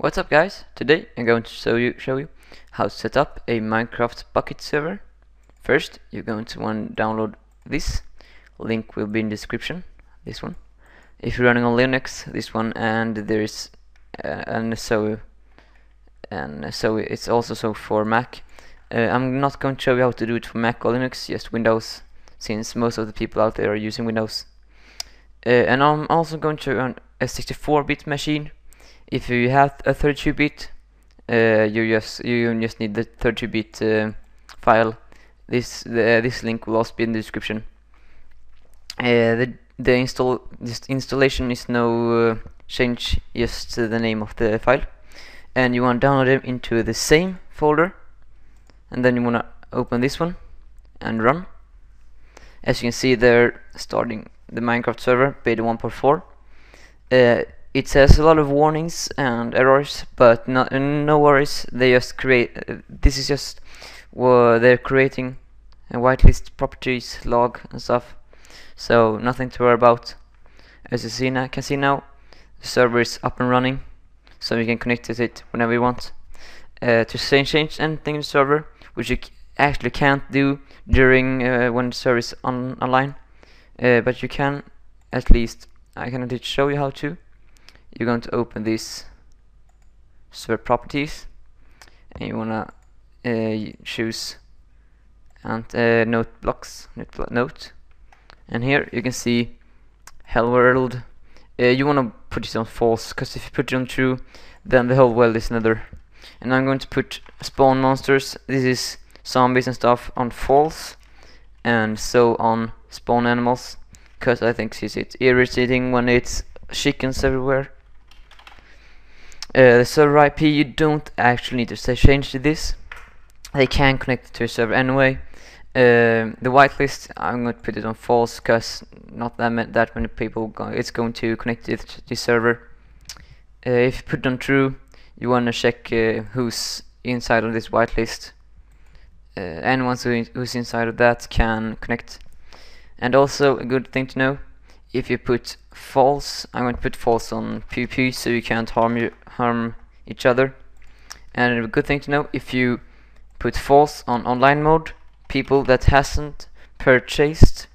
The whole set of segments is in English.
What's up guys, today I'm going to show you how to set up a Minecraft bucket server. First you're going to want to download this, link will be in the description, this one. If you're running on Linux, this one, and there is and so it's also so for Mac. I'm not going to show you how to do it for Mac or Linux, just Windows, since most of the people out there are using Windows. And I'm also going to show you on a 64-bit machine. If you have a 32-bit, you just need the 32-bit file. This link will also be in the description. The installation is no change, just the name of the file. And you want to download them into the same folder. And then you want to open this one and run. As you can see, they're starting the Minecraft server beta 1.4. It says a lot of warnings and errors, but no worries. They just create. This is just they're creating a whitelist, properties, log, and stuff. So nothing to worry about. As you see now, can see now, the server is up and running, so you can connect to it whenever you want. To change anything in the server, which you actually can't do during when the server is online, but you can. At least I can show you how to. You're going to open this server properties and you want to choose note blocks, and here you can see hello world. You want to put it on false, because if you put it on true, then the whole world is nether. And I'm going to put spawn monsters, this is zombies and stuff, on false, and so on spawn animals, because I think it's irritating when it's chickens everywhere. The server IP, you don't actually need to change to this. They can connect to a server anyway. The whitelist, I'm going to put it on false, because not that many people it's going to connect it to the server. If you put it on true, you want to check who's inside of this whitelist. Anyone who's inside of that can connect. And also a good thing to know, if you put false, I'm going to put false on PvP, so you can't harm each other. And a good thing to know, if you put false on online mode, people that hasn't purchased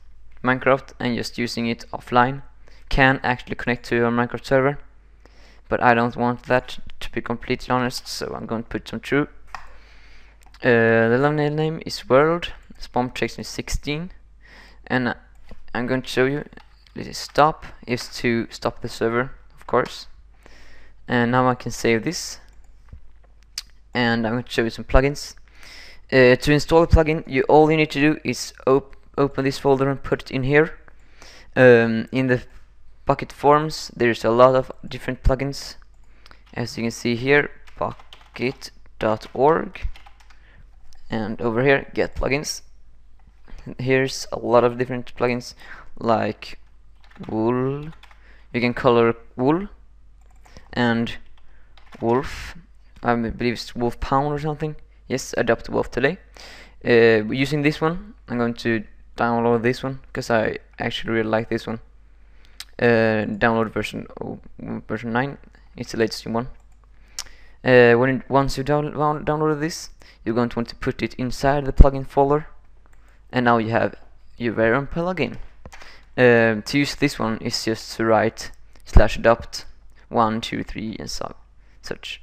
Minecraft and just using it offline can actually connect to your Minecraft server. But I don't want that, to be completely honest, so I'm going to put some true. The thumbnail name is world, spawn protection is 16, and I'm going to show you. This is stop, is to stop the server, of course. And now I can save this, and I'm going to show you some plugins. To install a plugin, all you need to do is open this folder and put it in here. In the bucket forms, there's a lot of different plugins, as you can see here, bucket.org, and over here, get plugins. Here's a lot of different plugins, like wool, you can color wool, and wolf, I believe it's wolf pound or something. Yes, adopt wolf today. Using this one, I'm going to download this one, because I actually really like this one. Download version 9, it's the latest one. Once you download this, you're going to want to put it inside the plugin folder, and now you have your very own plugin. To use this one is just to write /adopt 1, 2, 3 and such.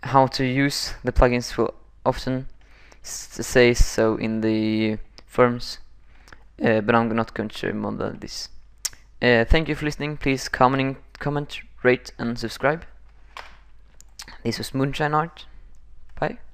How to use the plugins will often say so in the forums, but I'm not going to show more than this. Thank you for listening. Please comment, rate and subscribe. This was Moonshine Art. Bye.